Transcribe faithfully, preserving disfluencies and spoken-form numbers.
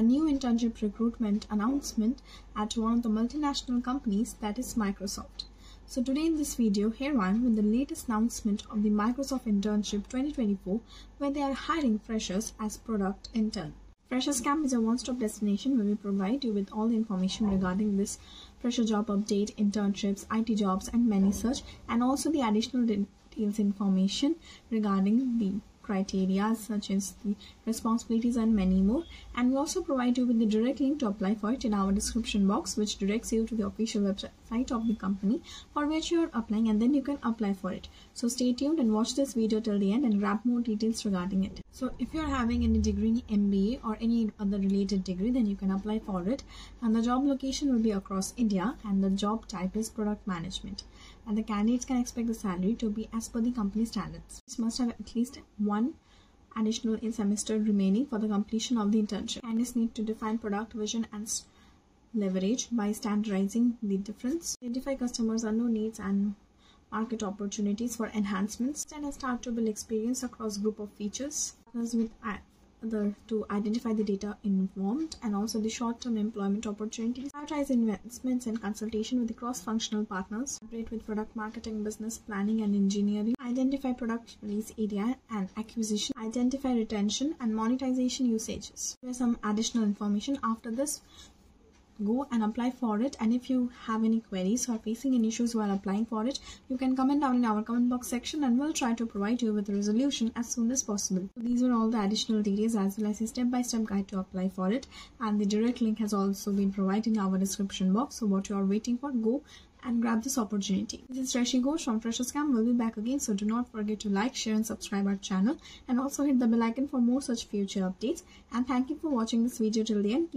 a new internship recruitment announcement at one of the multinational companies, that is Microsoft. So today in this video, here I am with the latest announcement of the Microsoft Internship twenty twenty-four, where they are hiring freshers as product intern. Freshers Camp is a one-stop destination where we provide you with all the information regarding this fresher job update, internships, I T jobs and many such, and also the additional details information regarding the criteria such as the responsibilities and many more. And we also provide you with the direct link to apply for it in our description box, which directs you to the official website of the company for which you are applying, and then you can apply for it. So stay tuned and watch this video till the end and grab more details regarding it. So if you are having any degree, M B A or any other related degree, then you can apply for it, and the job location will be across India, and the job type is product management, and the candidates can expect the salary to be as per the company standards. This must have at least one additional semester remaining for the completion of the internship. Candidates need to define product vision and leverage by standardizing the difference, identify customers' unknown needs and market opportunities for enhancements, and start to build experience across group of features, partners with other to identify the data involved and also the short-term employment opportunities, prioritize investments and consultation with the cross-functional partners, collaborate with product marketing, business planning and engineering, identify product release area and acquisition, identify retention and monetization usages. Here's some additional information. After this, go and apply for it, and if you have any queries or facing any issues while applying for it, you can comment down in our comment box section, and we'll try to provide you with a resolution as soon as possible. So these were all the additional details as well as a step-by-step guide to apply for it, and the direct link has also been provided in our description box. So what you are waiting for, go and grab this opportunity. This is Rishi Ghosh from Freshers Camp. We'll be back again, so do not forget to like, share and subscribe our channel, and also hit the bell icon for more such future updates. And thank you for watching this video till the end.